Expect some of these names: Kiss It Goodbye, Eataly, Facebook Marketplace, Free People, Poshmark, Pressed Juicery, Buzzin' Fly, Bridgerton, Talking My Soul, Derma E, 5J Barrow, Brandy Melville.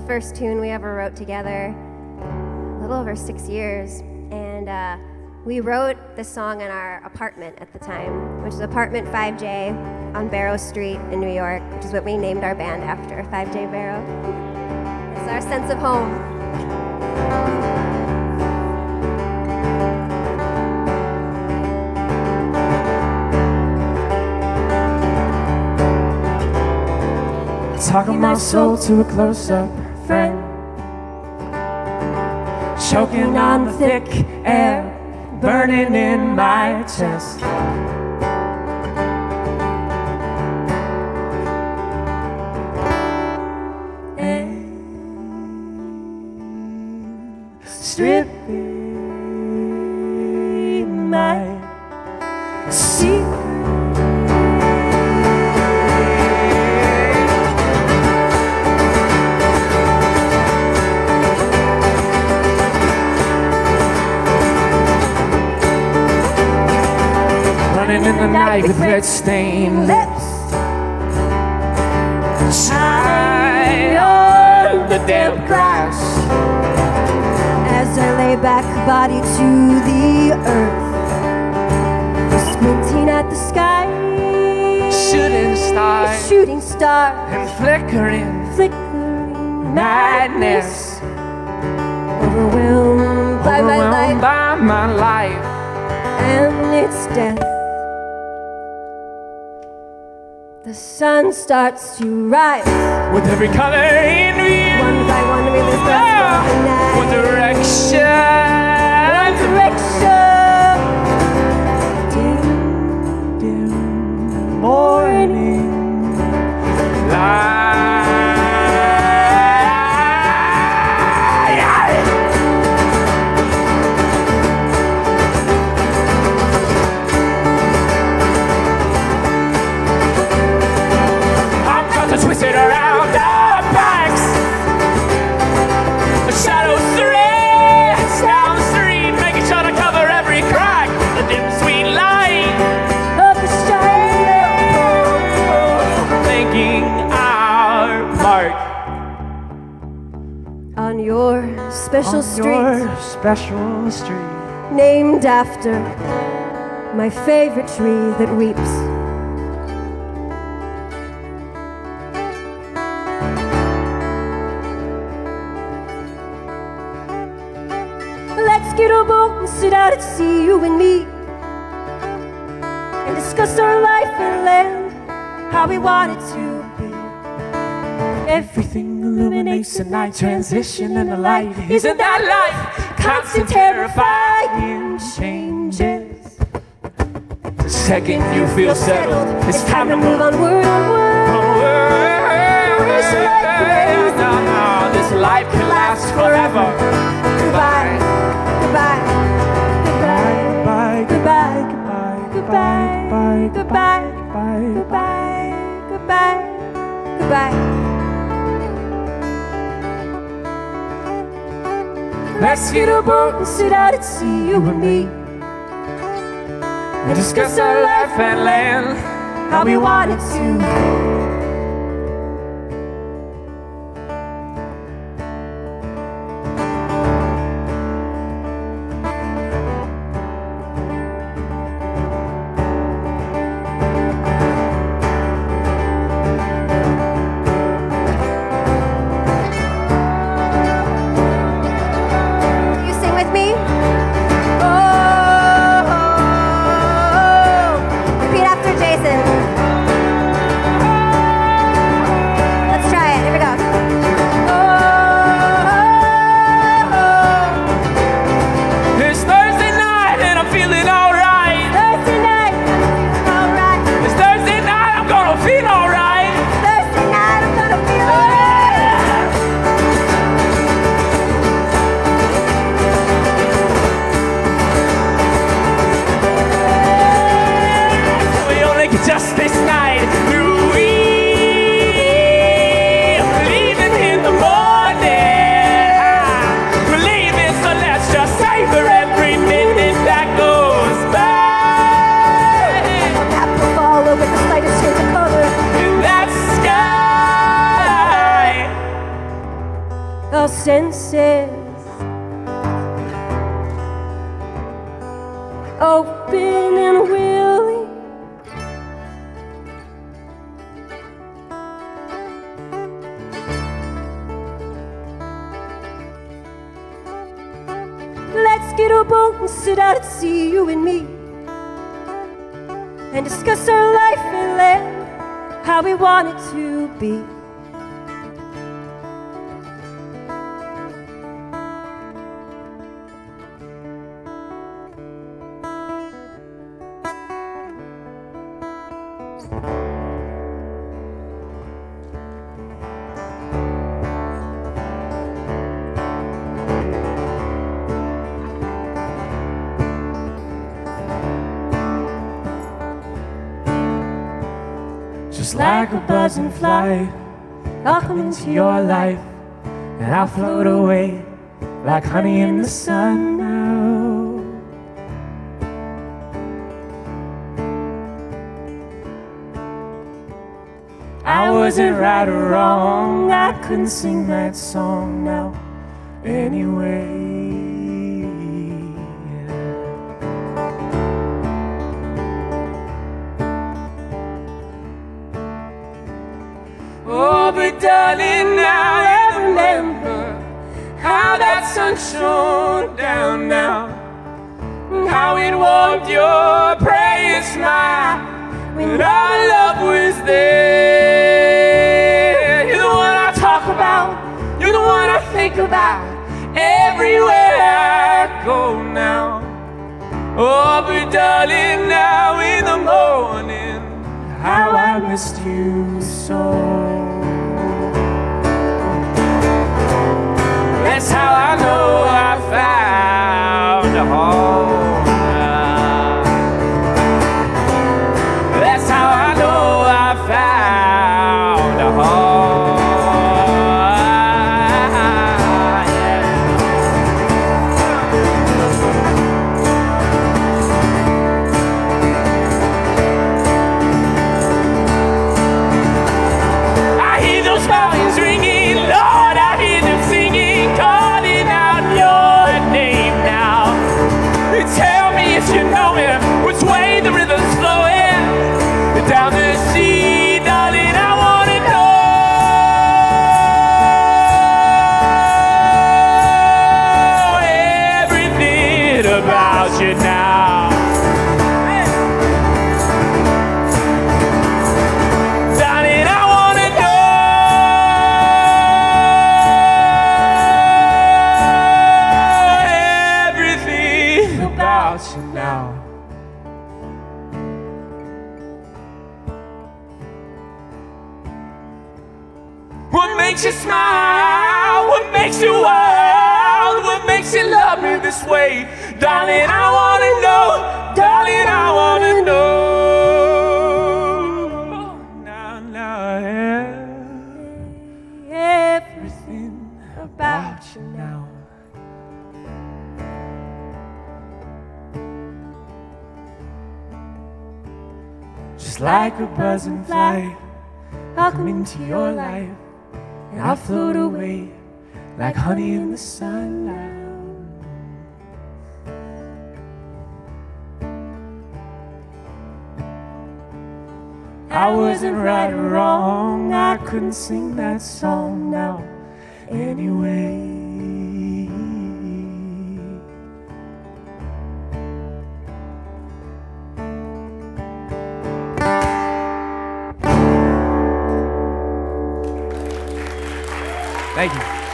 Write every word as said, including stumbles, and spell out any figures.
the first tune we ever wrote together, a little over six years, and uh, we wrote the song in our apartment at the time, which is apartment five J on Barrow Street in New York, which is what we named our band after, five J Barrow. It's our sense of home. Talking my soul to a close-up friend, choking on the thick air, burning in my chest. And stripping my secret. In the night with red-stained lips, shine on the damp grass. As I lay back, body to the earth, squinting at the sky, shooting star, shooting star, and flickering, flickering madness. Overwhelmed by my life, by my life, and its death. The sun starts to rise with every color in view. One by one we lose grasp of the night. One direction, one direction. Dim, dim morning on your special street, your special street, named after my favorite tree that weeps. Let's get a boat and sit out at sea, you and me, and discuss our life and land, how we want it to. Everything illuminates and I transition and the light. Isn't that life? Constant, terrifying changes. The second you feel settled, it's time to move onward, onward. This life can last forever. Goodbye, goodbye, goodbye, goodbye, goodbye, goodbye, goodbye, goodbye, goodbye, goodbye. Let's get a boat and sit out at sea, you and me, and discuss our life and land, how we want it to. Just senses. Open and willing, let's get a boat and sit out at sea, you and me, and discuss our life and land, how we want it to be. Just like a buzzing fly, I'll come into your life, and I'll float away like honey in the sun now. I wasn't right or wrong, I couldn't sing that song now anyway. Darling, I remember how that sun shone down now, and how it warmed your praying smile when our love was there. You're the one I talk about, you're the one I think about everywhere I go now. Oh, but darling, now in the morning, how I missed you so. That's how I know I found a home now. That's how I know I found a home. Yeah. I hear those mountains ringing, Lord, I hear them singing, calling out your name now. Tell me if you know it, which way the river's flowing, down the sea, darling, I wanna know everything about you now. Darling, I wanna know everything about you now. What makes you smile? What makes you wild? What makes you love me this way? Darling, I wanna know. Darling, I wanna know. Now, now, everything about you now. Just like a buzzing fly, I'll come into your life, and I'll float away like honey in the sunlight. I wasn't right or wrong, I couldn't sing that song now anyway. Thank you.